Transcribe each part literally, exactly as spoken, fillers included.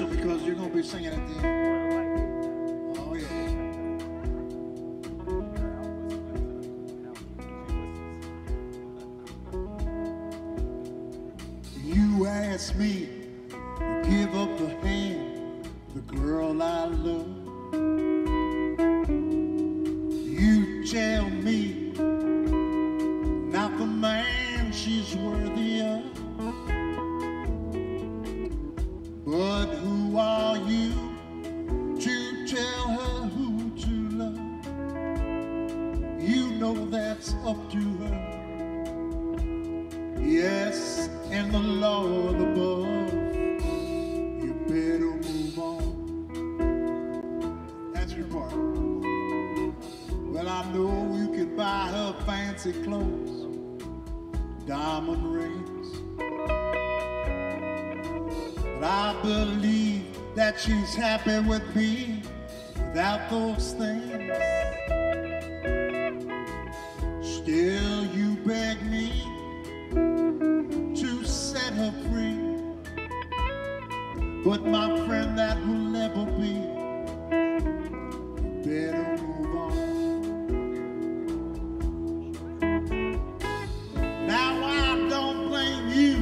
special because you're going to be singing at the end. Oh, yeah. You asked me to give up the hand, the girl I love. You tell me not the man she's worthy of. But who are you to tell her who to love? You know that's up to her. Yes, and the Lord above, you better move on. That's your part. Well, I know you can buy her fancy clothes, diamond rings. I believe that she's happy with me without those things. Still you beg me to set her free. But my friend, that will never be. You better move on. Now I don't blame you.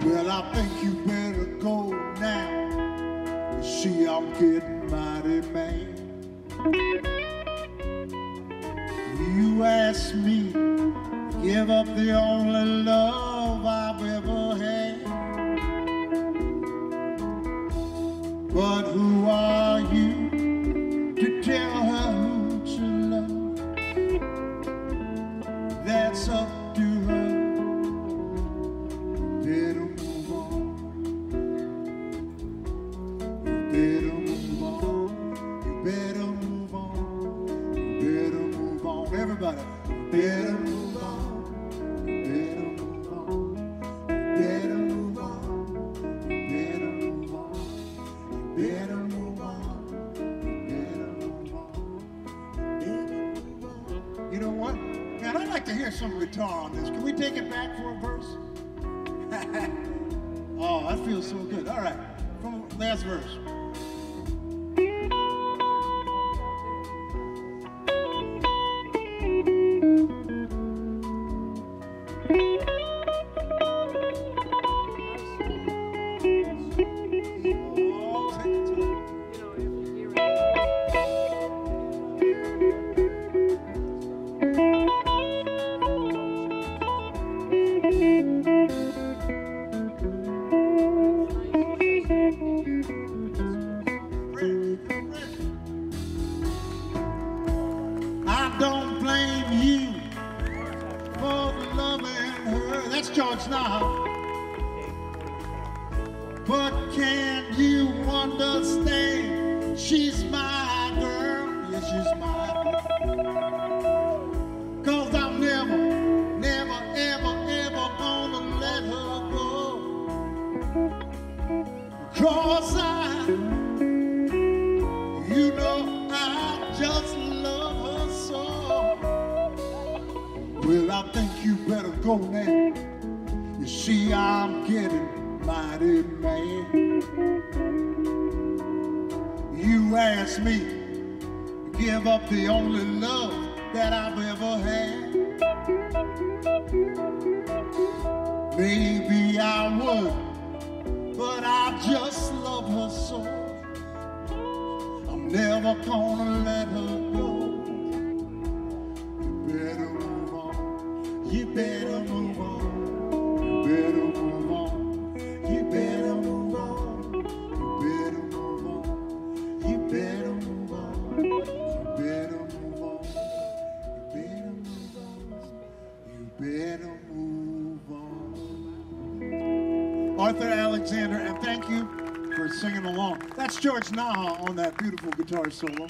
Well, I think you better go now. See, I'm getting mighty mad. You asked me to give up the only love I've ever had. But who are you to tell her who to love? That's up to her. Everybody, better move on, better move on, better move on, better move on, better move on, better move on. You know what? Man, I'd like to hear some guitar on this. Can we take it back for a verse? Oh, that feels so good. All right, from last verse. That's George Naha. But can you understand? She's my girl. Yes, yeah, she's my girl. Cause I'm never, never, ever, ever gonna let her go. Cause I, you know, I just love her so. Well, I think you better go now. You see, I'm getting mighty mad. You asked me to give up the only love that I've ever had. Maybe I would, but I just love her so. I'm never gonna let her go. You better move on, you better move on, you better move on, you better move on, you better move on, you better move on, you better move on, you better move on. Arthur Alexander, and thank you. for singing along. That's George Naha on that beautiful guitar solo.